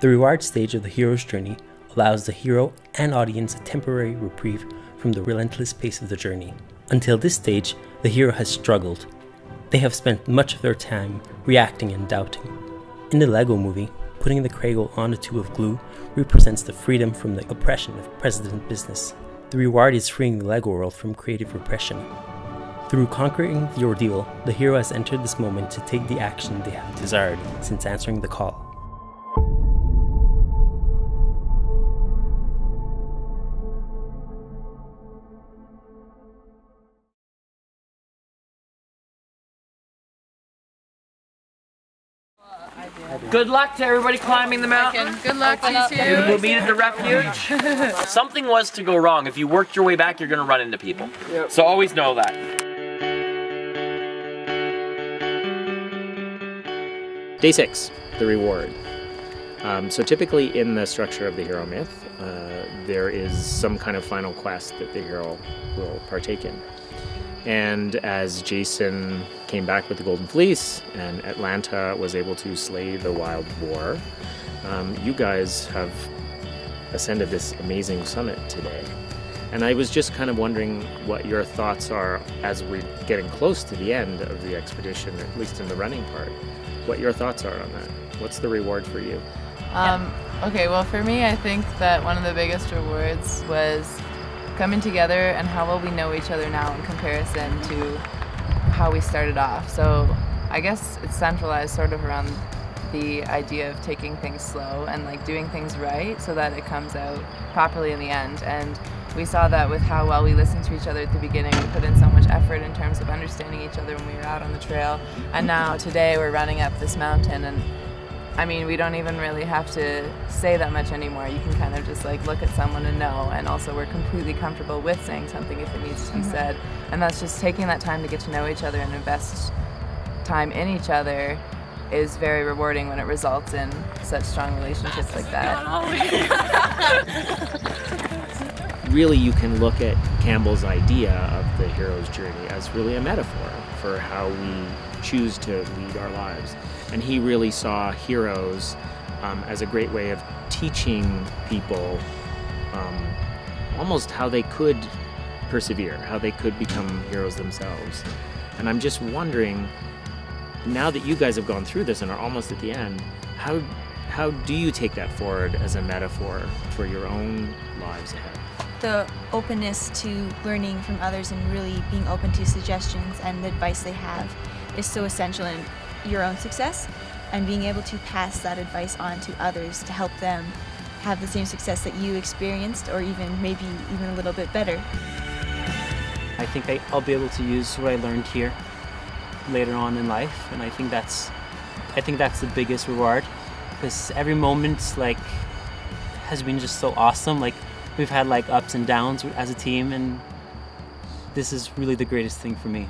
The reward stage of the hero's journey allows the hero and audience a temporary reprieve from the relentless pace of the journey. Until this stage, the hero has struggled. They have spent much of their time reacting and doubting. In the LEGO movie, putting the Kragle on a tube of glue represents the freedom from the oppression of President Business. The reward is freeing the LEGO world from creative repression. Through conquering the ordeal, the hero has entered this moment to take the action they have desired since answering the call. Good luck to everybody climbing the mountain. Good luck to you. We'll meet at the refuge. Something was to go wrong. If you worked your way back, you're going to run into people. Yep. So always know that. Day 6, the reward. So typically in the structure of the hero myth, there is some kind of final quest that the hero will partake in. And as Jason came back with the Golden Fleece and Atlanta was able to slay the wild boar, you guys have ascended this amazing summit today. And I was just kind of wondering what your thoughts are as we're getting close to the end of the expedition, at least in the running part, what your thoughts are on that. What's the reward for you? Okay, well for me, I think that one of the biggest rewards was coming together and how well we know each other now in comparison to how we started off. So I guess it's centralized sort of around the idea of taking things slow and like doing things right so that it comes out properly in the end. And we saw that with how well we listened to each other at the beginning. We put in so much effort in terms of understanding each other when we were out on the trail. And now today we're running up this mountain, and I mean, we don't even really have to say that much anymore. You can kind of just like look at someone and know, and also we're completely comfortable with saying something if it needs to be said. And that's just taking that time to get to know each other and invest time in each other is very rewarding when it results in such strong relationships like that. Really, you can look at Campbell's idea of the hero's journey as really a metaphor for how we choose to lead our lives. And he really saw heroes as a great way of teaching people almost how they could persevere, how they could become heroes themselves. And I'm just wondering, now that you guys have gone through this and are almost at the end, how do you take that forward as a metaphor for your own lives ahead? The openness to learning from others and really being open to suggestions and the advice they have is so essential in your own success, and being able to pass that advice on to others to help them have the same success that you experienced, or even maybe even a little bit better. I think I'll be able to use what I learned here later on in life, and I think that's the biggest reward, because every moment like has been just so awesome. Like, we've had like ups and downs as a team, and this is really the greatest thing for me.